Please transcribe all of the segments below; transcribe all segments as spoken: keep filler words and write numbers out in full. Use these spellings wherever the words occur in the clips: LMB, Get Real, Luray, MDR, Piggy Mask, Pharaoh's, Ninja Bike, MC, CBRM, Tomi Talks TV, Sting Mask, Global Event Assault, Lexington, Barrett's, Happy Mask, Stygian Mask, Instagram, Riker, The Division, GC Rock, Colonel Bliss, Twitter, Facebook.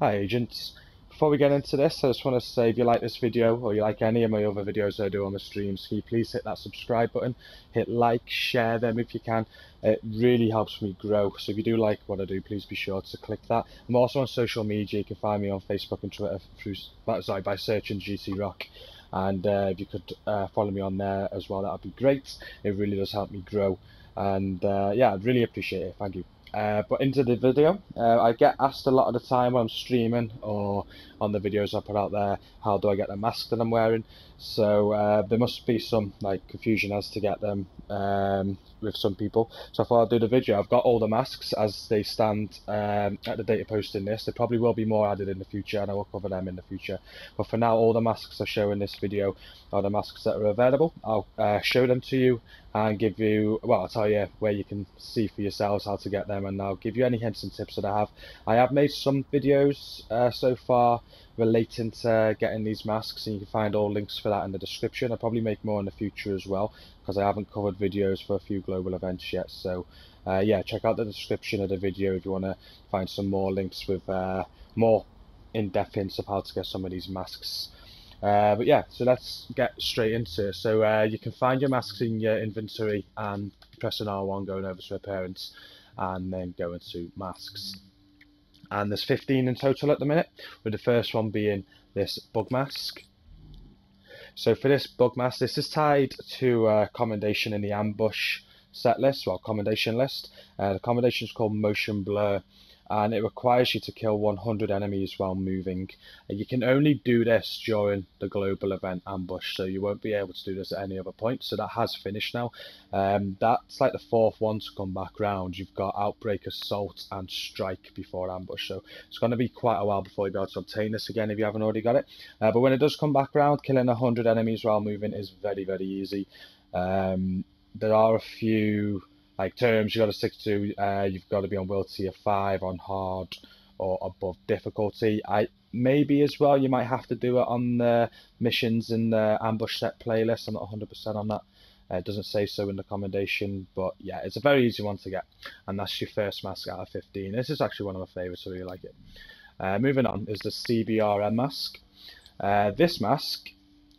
Hi agents, before we get into this I just want to say if you like this video or you like any of my other videos I do on the streams, can you please hit that subscribe button, hit like, share them if you can, it really helps me grow. So if you do like what I do, please be sure to click that. I'm also on social media, you can find me on Facebook and Twitter through, sorry, by searching G C Rock, and uh, if you could uh, follow me on there as well, that would be great. It really does help me grow, and uh, yeah, I'd really appreciate it, thank you. Uh, but into the video, uh, I get asked a lot of the time when I'm streaming or on the videos I put out there, how do I get the mask that I'm wearing? So uh, there must be some like confusion as to get them um, with some people. So I thought I'd do the video. I've got all the masks as they stand um, at the date of posting this. There probably will be more added in the future and I will cover them in the future. But for now, all the masks I show in this video are the masks that are available. I'll uh, show them to you and give you, well, I'll tell you where you can see for yourselves how to get them, and I'll give you any hints and tips that I have. I have made some videos uh, so far relating to getting these masks, and you can find all links for that in the description. I'll probably make more in the future as well, because I haven't covered videos for a few global events yet. So uh, yeah, check out the description of the video if you want to find some more links with uh, more in-depth hints of how to get some of these masks. Uh, but yeah, so let's get straight into it. So uh, you can find your masks in your inventory and pressing R one, going over to appearance and then going to masks. And there's fifteen in total at the minute, with the first one being this bug mask. So for this bug mask, this is tied to uh, commendation in the ambush set list, well, commendation list. Uh, the commendation is called motion blur, and it requires you to kill one hundred enemies while moving. And you can only do this during the global event ambush, so you won't be able to do this at any other point. So that has finished now. Um, that's like the fourth one to come back round. You've got Outbreak, Assault and Strike before ambush, so it's going to be quite a while before you'll be able to obtain this again if you haven't already got it. Uh, but when it does come back round, killing one hundred enemies while moving is very, very easy. Um, there are a few like terms you've got to stick to. Uh, you've got to be on world tier five on hard or above difficulty. I maybe as well you might have to do it on the missions in the ambush set playlist. I'm not one hundred percent on that. Uh, it doesn't say so in the commendation, but yeah, it's a very easy one to get, and that's your first mask out of fifteen. This is actually one of my favorites, I really like it. Uh, moving on is the C B R M mask. Uh, this mask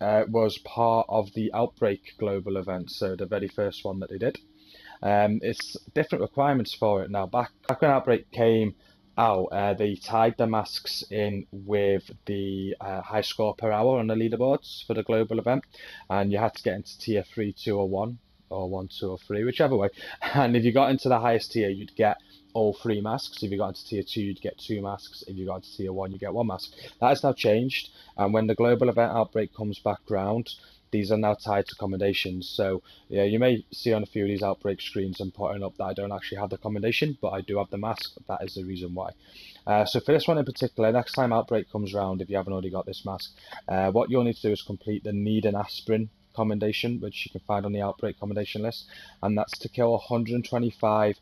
uh, was part of the Outbreak global event, so the very first one that they did. Um, it's different requirements for it now. Back, back when Outbreak came out, uh, they tied the masks in with the uh, high score per hour on the leaderboards for the global event, and you had to get into tier three, two or one, or one, two or three, whichever way. And if you got into the highest tier, you'd get all three masks. If you got into tier two, you'd get two masks. If you got into tier one, you get one mask. That has now changed, and when the global event Outbreak comes back round, these are now tied to commendations. So yeah, you may see on a few of these Outbreak screens I'm putting up that I don't actually have the commendation, but I do have the mask. That is the reason why. Uh, so for this one in particular, next time Outbreak comes round, if you haven't already got this mask, uh, what you'll need to do is complete the Need an Aspirin commendation, which you can find on the Outbreak commendation list, and that's to kill one hundred twenty-five,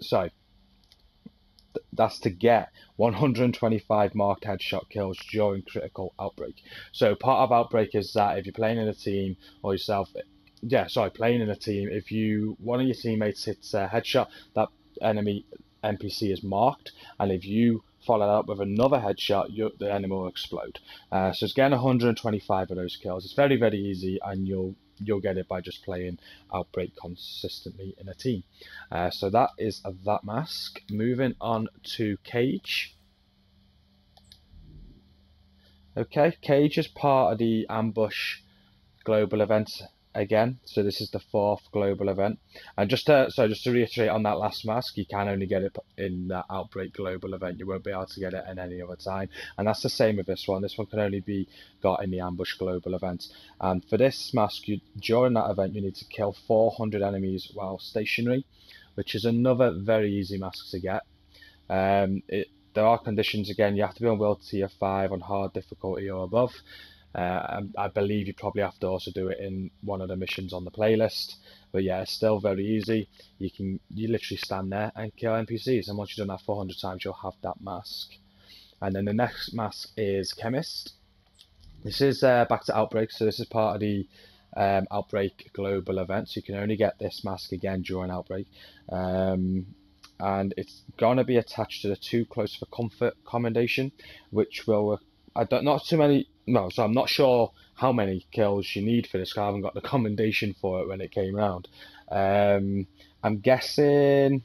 sorry, that's to get one hundred twenty-five marked headshot kills during critical Outbreak. So part of Outbreak is that if you're playing in a team or yourself, yeah, sorry, playing in a team, if you one of your teammates hits a headshot, that enemy N P C is marked, and if you follow that up with another headshot, you, the enemy will explode. Uh, so it's getting one hundred twenty-five of those kills. It's very, very easy, and you'll you'll get it by just playing Outbreak consistently in a team. Uh, so that is that mask. Moving on to Cage. Okay, Cage is part of the ambush global event again, so this is the fourth global event. And just to, so just to reiterate on that last mask, you can only get it in that Outbreak global event. You won't be able to get it at any other time, and that's the same with this one. This one can only be got in the ambush global event. And for this mask, you during that event you need to kill four hundred enemies while stationary, which is another very easy mask to get. Um, it, there are conditions again. You have to be on world tier five on hard difficulty or above. Uh, I believe you probably have to also do it in one of the missions on the playlist, but yeah, it's still very easy. You can you literally stand there and kill N P Cs, and once you've done that four hundred times, you'll have that mask. And then the next mask is Chemist. This is uh, back to Outbreak, so this is part of the um, Outbreak global event, so you can only get this mask again during Outbreak. Um, and it's going to be attached to the Too Close for Comfort commendation, which will, uh, I don't, not too many, no, so I'm not sure how many kills you need for this, because I haven't got the commendation for it when it came round. Um, I'm guessing,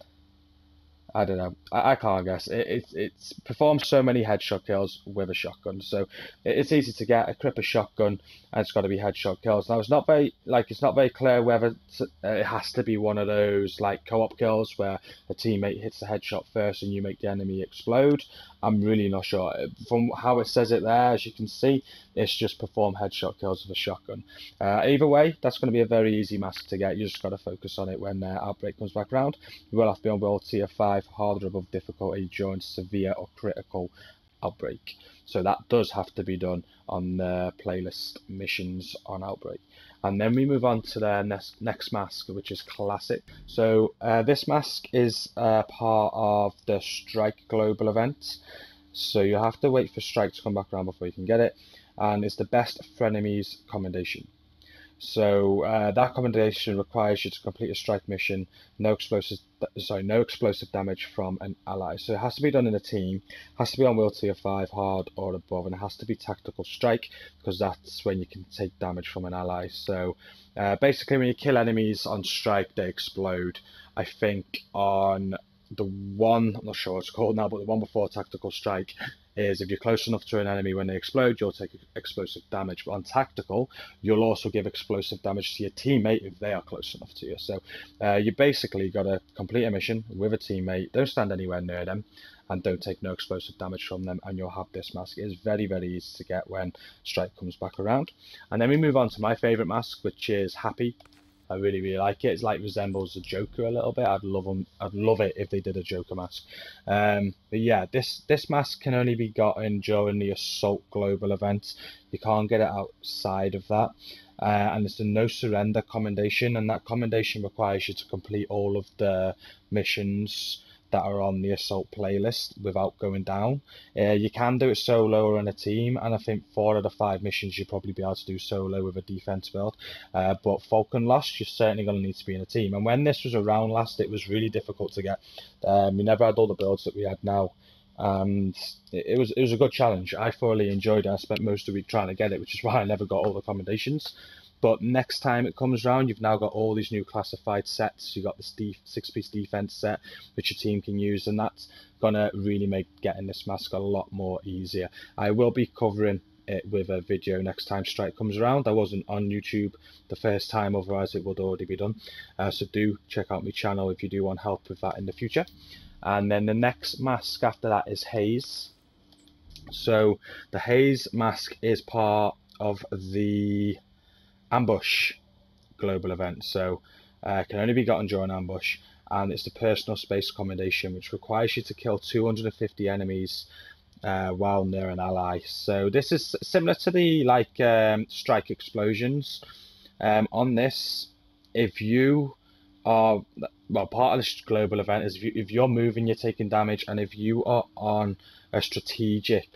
I don't know, I, I can't guess. It, it, it's performed so many headshot kills with a shotgun, so it, it's easy to get. I clip a shotgun, and it's got to be headshot kills. Now, it's not very, like, it's not very clear whether it has to be one of those, like, co-op kills where a teammate hits the headshot first and you make the enemy explode. I'm really not sure. From how it says it there, as you can see, it's just perform headshot kills with a shotgun. Uh, either way, that's going to be a very easy mask to get. You just got to focus on it when uh, Outbreak comes back round. You will have to be on World Tier five, hard or above difficulty, during severe or critical Outbreak. So that does have to be done on the playlist missions on Outbreak. And then we move on to the next, next mask, which is Classic. So uh, this mask is uh, part of the Strike Global event. So you have to wait for Strike to come back around before you can get it. And it's the Best Frenemies commendation. So uh, that commendation requires you to complete a strike mission, no explosive, sorry, no explosive damage from an ally. So it has to be done in a team, has to be on World Tier five, hard or above, and it has to be tactical strike, because that's when you can take damage from an ally. So uh, basically, when you kill enemies on strike, they explode. I think on the one, I'm not sure what it's called now, but the one before tactical strike is if you're close enough to an enemy when they explode, you'll take explosive damage. But on tactical, you'll also give explosive damage to your teammate if they are close enough to you. So uh, you basically got to complete a mission with a teammate, don't stand anywhere near them, and don't take no explosive damage from them, and you'll have this mask. It is very, very easy to get when Strike comes back around. And then we move on to my favourite mask, which is Happy. I really, really like it. It's like resembles the Joker a little bit. I'd love them. I'd love it if they did a Joker mask. Um, but yeah, this this mask can only be gotten during the Assault Global event. You can't get it outside of that. Uh, and it's the No Surrender commendation, and that commendation requires you to complete all of the missions that are on the Assault playlist without going down. Uh, you can do it solo or in a team, and I think four out of five missions you'll probably be able to do solo with a defense build. Uh, but Falcon Lost, you're certainly going to need to be in a team. And when this was around last, it was really difficult to get. Um, we never had all the builds that we had now, and it was it was a good challenge. I thoroughly enjoyed it. I spent most of the week trying to get it, which is why I never got all the commendations. But next time it comes round, you've now got all these new classified sets. You've got this de six-piece defense set, which your team can use, and that's going to really make getting this mask a lot more easier. I will be covering it with a video next time Strike comes around. I wasn't on YouTube the first time, otherwise it would already be done. Uh, so do check out my channel if you do want help with that in the future. And then the next mask after that is Haze. So the Haze mask is part of the Ambush Global event, so uh, can only be gotten during Ambush, and it's the Personal Space commendation, which requires you to kill two hundred fifty enemies uh, while near an ally. So this is similar to the like um, strike explosions. Um, on this, if you are, well, part of this global event is if, you, if you're moving, you're taking damage, and if you are on a strategic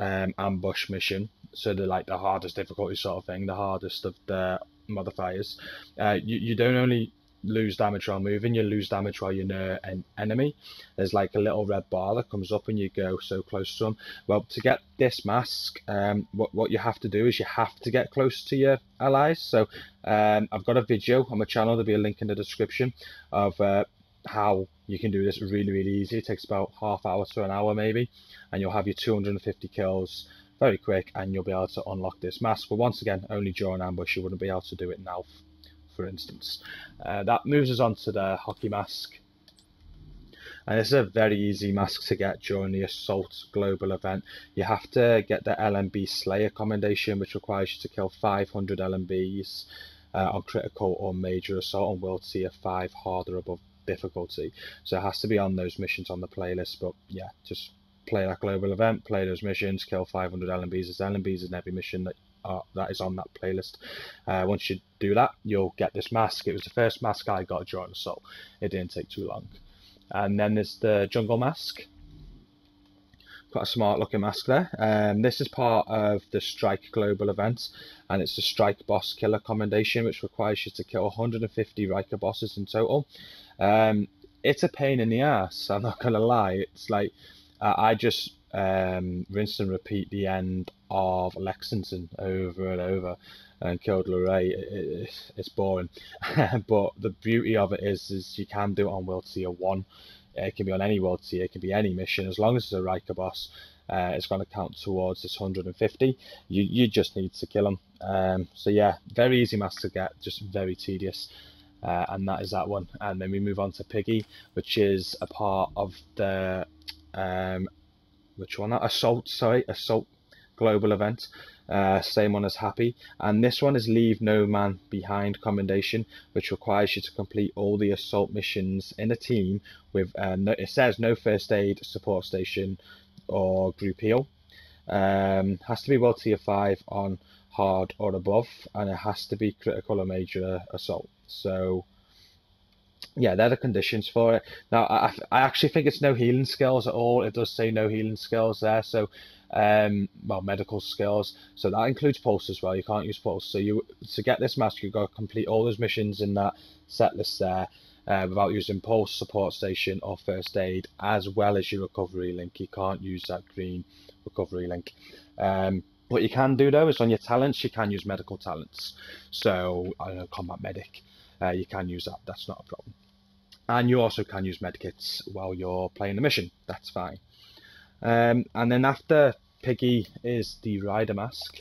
um, ambush mission, so they're like the hardest difficulty sort of thing, the hardest of the modifiers, uh, you, you don't only lose damage while moving, you lose damage while you're near an enemy. There's like a little red bar that comes up and you go so close to them. Well, to get this mask, um, what, what you have to do is you have to get close to your allies. So um, I've got a video on my channel, there'll be a link in the description, of uh, how you can do this really, really easy. It takes about half hour to an hour maybe, and you'll have your two hundred fifty kills very quick, and you'll be able to unlock this mask. But once again, only during Ambush, you wouldn't be able to do it now, for instance. Uh, that moves us on to the Hockey Mask. And this is a very easy mask to get during the Assault Global event. You have to get the L M B Slayer commendation, which requires you to kill five hundred L M Bs uh, on critical or major assault on World Tier five, hard or above difficulty. So it has to be on those missions on the playlist, but yeah, just play that global event, play those missions, kill five hundred L M Bs. There's L M Bs in every mission that are, that is on that playlist. Uh, once you do that, you'll get this mask. It was the first mask I got during Assault. It didn't take too long. And then there's the Jungle Mask. Quite a smart looking mask there. Um, this is part of the Strike Global event, and it's the Strike Boss Killer commendation, which requires you to kill one hundred fifty Riker bosses in total. Um, it's a pain in the ass. I'm not gonna lie. It's like uh, I just um, rinse and repeat the end of Lexington over and over, and killed Luray. It, it, it's boring, but the beauty of it is, is you can do it on World Tier One. It can be on any World Tier. It can be any mission as long as it's a Riker boss. Uh, it's going to count towards this one hundred fifty. You you just need to kill them. Um, so yeah, very easy mask to get, just very tedious. Uh, and that is that one. And then we move on to Piggy, which is a part of the um, which one? Assault. Sorry, Assault Global Event. Uh, same one as Happy. And this one is Leave No Man Behind Commendation, which requires you to complete all the assault missions in a team with. Uh, no, it says no first aid, support station, or group heal. Um, has to be World Tier five on hard or above, and it has to be critical or major assault. So yeah, they're the conditions for it. Now I, I actually think it's no healing skills at all. It does say no healing skills there, so um well, medical skills, so that includes pulse as well. You can't use pulse, so you to get this mask you've got to complete all those missions in that set list there Uh, without using pulse, support station, or first aid, as well as your recovery link. You can't use that green recovery link. Um, what you can do though is on your talents, you can use medical talents. So I don't know, combat medic, uh, you can use that. That's not a problem. And you also can use medkits while you're playing the mission. That's fine. Um, and then after Piggy is the Rider Mask.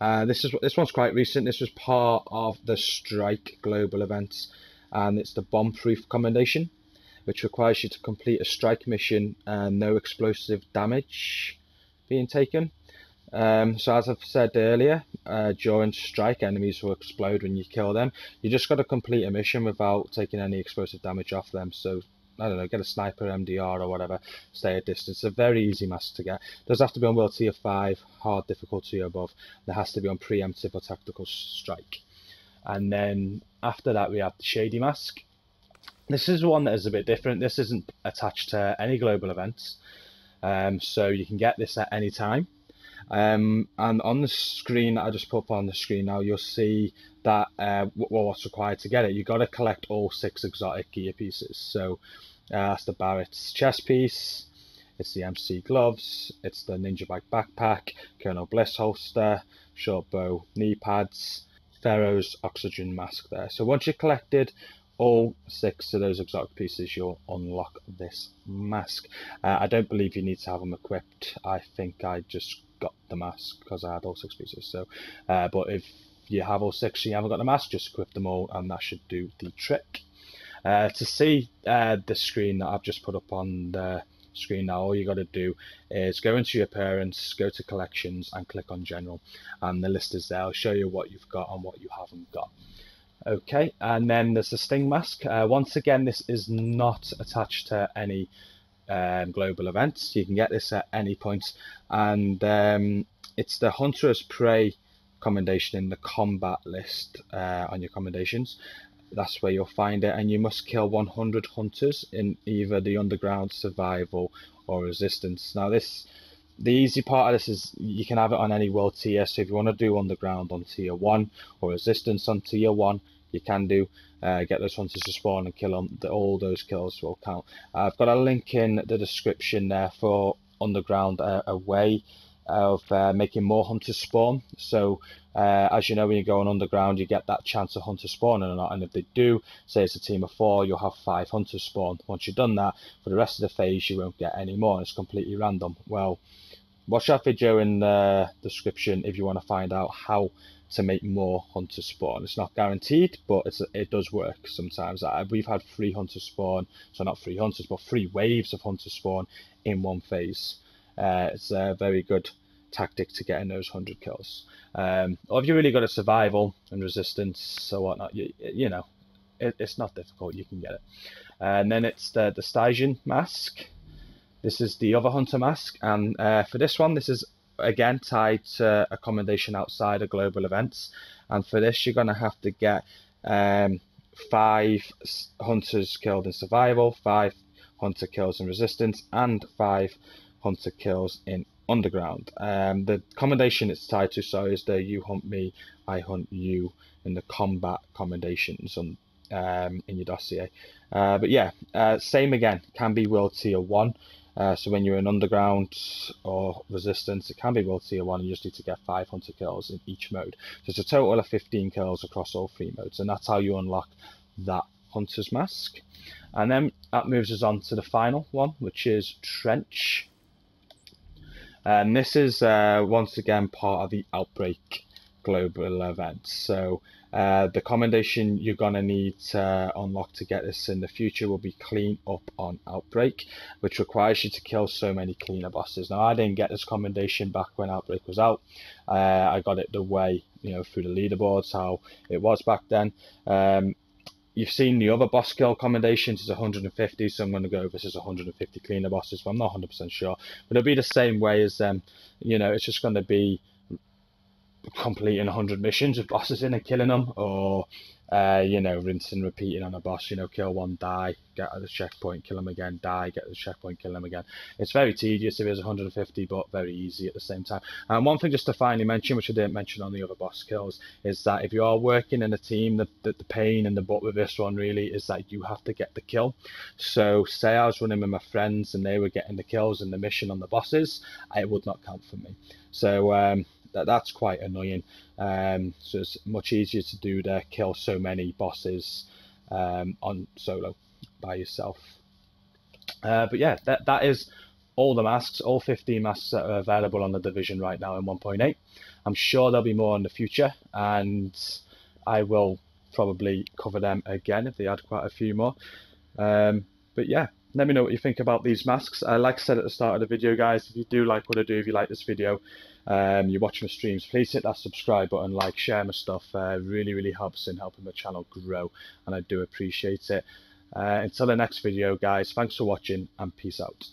Uh, this is this one's quite recent. This was part of the Strike Global Events, and it's the Bomb Proof Commendation, which requires you to complete a strike mission and no explosive damage being taken. Um, so as I've said earlier, uh, during strike, enemies will explode when you kill them. You just got to complete a mission without taking any explosive damage off them. So I don't know, get a sniper, M D R or whatever, stay at distance. It's a very easy mask to get. It does have to be on World Tier five, hard difficulty above. There has to be on preemptive or tactical strike. And then after that we have the Shady Mask. This is one that is a bit different. This isn't attached to any global events, um, so you can get this at any time. Um, and on the screen that I just put up on the screen now, you'll see that uh, what's required to get it. You've got to collect all six exotic gear pieces. So uh, that's the Barrett's chest piece, it's the M C gloves, it's the Ninja Bike backpack, Colonel Bliss holster, short bow knee pads, Pharaoh's oxygen mask there. So once you've collected all six of those exotic pieces, you'll unlock this mask. Uh, I don't believe you need to have them equipped. I think I just got the mask because I had all six pieces. So, uh, but if you have all six and you haven't got the mask, just equip them all, and that should do the trick. Uh, to see uh, the screen that I've just put up on the screen now, all you got to do is go into your parents, go to collections, and click on general, and the list is there. I'll show you what you've got and what you haven't got. Okay, and then there's the Sting Mask. Uh, once again, this is not attached to any Um, global events. You can get this at any point, and um, it's the Hunter's Prey commendation in the combat list uh, on your commendations. That's where you'll find it, and you must kill one hundred hunters in either the underground, survival, or resistance. Now this, the easy part of this is you can have it on any world tier. So if you want to do underground on tier one or resistance on tier one, you can do. Uh, get those hunters to spawn and kill them. The, all those kills will count. Uh, I've got a link in the description there for underground, uh, a way of uh, making more hunters spawn. So uh, as you know, when you go on underground, you get that chance of hunters spawning or not. And if they do, say it's a team of four, you'll have five hunters spawn. Once you've done that, for the rest of the phase, you won't get any more. And it's completely random. Well, watch that video in the description if you want to find out how to make more hunters spawn. It's not guaranteed, but it's, it does work sometimes. I, we've had three hunters spawn, so not three hunters, but three waves of hunters spawn in one phase. Uh, it's a very good tactic to get in those one hundred kills. Um, or if you really got a survival and resistance or whatnot, you, you know, it, it's not difficult, you can get it. And then it's the, the Stygian Mask. This is the other Hunter Mask, and uh, for this one, this is again tied to a commendation outside of global events. And for this, you're going to have to get um, five hunters killed in survival, five hunter kills in resistance, and five hunter kills in underground. Um, the commendation it's tied to, so is the "You Hunt Me, I Hunt You" in the combat commendations on um, in your dossier. Uh, but yeah, uh, same again, can be world tier one. Uh, so when you're in underground or resistance, it can be world tier one. You just need to get five hundred kills in each mode. So it's a total of fifteen kills across all three modes, and that's how you unlock that Hunter's Mask. And then that moves us on to the final one, which is Trench. And this is uh, once again part of the Outbreak global event. So uh, the commendation you're going to need to unlock to get this in the future will be Clean Up on Outbreak, which requires you to kill so many cleaner bosses. Now, I didn't get this commendation back when Outbreak was out. Uh, I got it the way, you know, through the leaderboards, how it was back then. Um, You've seen the other boss kill commendations is one hundred fifty, so I'm going to go this is one hundred fifty cleaner bosses, but I'm not one hundred percent sure. But it'll be the same way as them, um, you know, it's just going to be completing one hundred missions with bosses in and killing them, or, uh, you know, rinsing, repeating on a boss, you know, kill one, die, get at the checkpoint, kill them again, die, get at the checkpoint, kill them again. It's very tedious if it is one hundred fifty, but very easy at the same time. And one thing just to finally mention, which I didn't mention on the other boss kills, is that if you are working in a team, the, the, the pain in the butt with this one really is that you have to get the kill. So say I was running with my friends and they were getting the kills and the mission on the bosses, it would not count for me. So, um, that's quite annoying. Um, so it's much easier to do to kill so many bosses um, on solo by yourself. Uh, but yeah, that, that is all the masks, all fifteen masks that are available on the Division right now in one point eight. I'm sure there'll be more in the future, and I will probably cover them again if they add quite a few more. Um, but yeah. Let me know what you think about these masks. Uh, like I said at the start of the video, guys, if you do like what I do, if you like this video, um, you're watching my streams, please hit that subscribe button, like, share my stuff. Uh, really, really helps in helping my channel grow, and I do appreciate it. Uh, until the next video, guys, thanks for watching, and peace out.